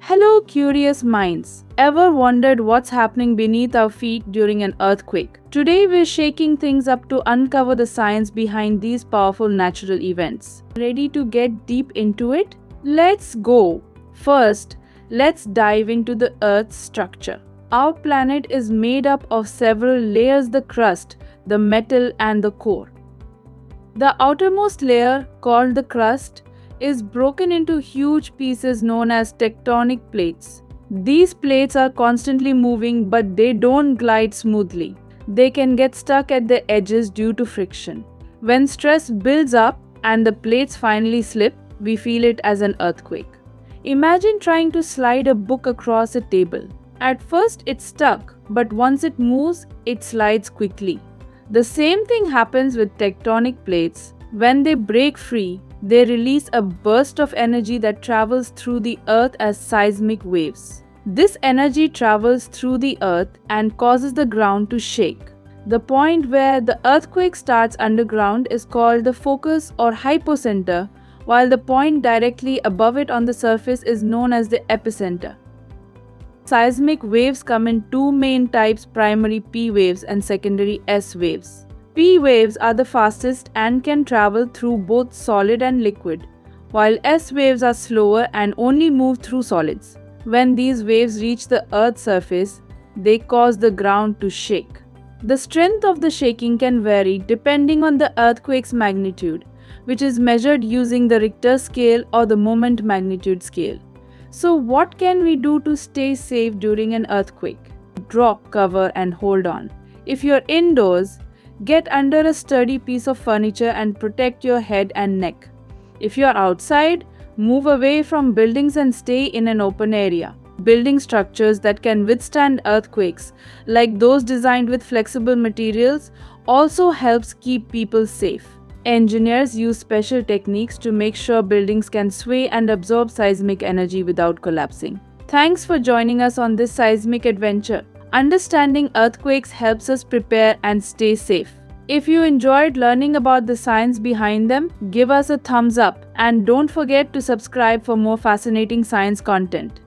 Hello, curious minds. Ever wondered what's happening beneath our feet during an earthquake? Today, we're shaking things up to uncover the science behind these powerful natural events. Ready to get deep into it? Let's go. First, let's dive into the Earth's structure. Our planet is made up of several layers: the crust, the metal, and the core. The outermost layer, called the crust, is broken into huge pieces known as tectonic plates. These plates are constantly moving, but they don't glide smoothly. They can get stuck at the edges due to friction. When stress builds up and the plates finally slip, we feel it as an earthquake. Imagine trying to slide a book across a table. At first it's stuck, but once it moves, it slides quickly. The same thing happens with tectonic plates. When they break free, they release a burst of energy that travels through the earth as seismic waves. This energy travels through the earth and causes the ground to shake. The point where the earthquake starts underground is called the focus or hypocenter, while the point directly above it on the surface is known as the epicenter. Seismic waves come in two main types: primary P waves and secondary S waves. P waves are the fastest and can travel through both solid and liquid, while S waves are slower and only move through solids. When these waves reach the Earth's surface, they cause the ground to shake. The strength of the shaking can vary depending on the earthquake's magnitude, which is measured using the Richter scale or the moment magnitude scale. So what can we do to stay safe during an earthquake? Draw cover and hold on. If you're indoors, get under a sturdy piece of furniture and protect your head and neck. If you are outside, move away from buildings and stay in an open area. Building structures that can withstand earthquakes, like those designed with flexible materials, also helps keep people safe. Engineers use special techniques to make sure buildings can sway and absorb seismic energy without collapsing. Thanks for joining us on this seismic adventure. Understanding earthquakes helps us prepare and stay safe. If you enjoyed learning about the science behind them, give us a thumbs up and don't forget to subscribe for more fascinating science content.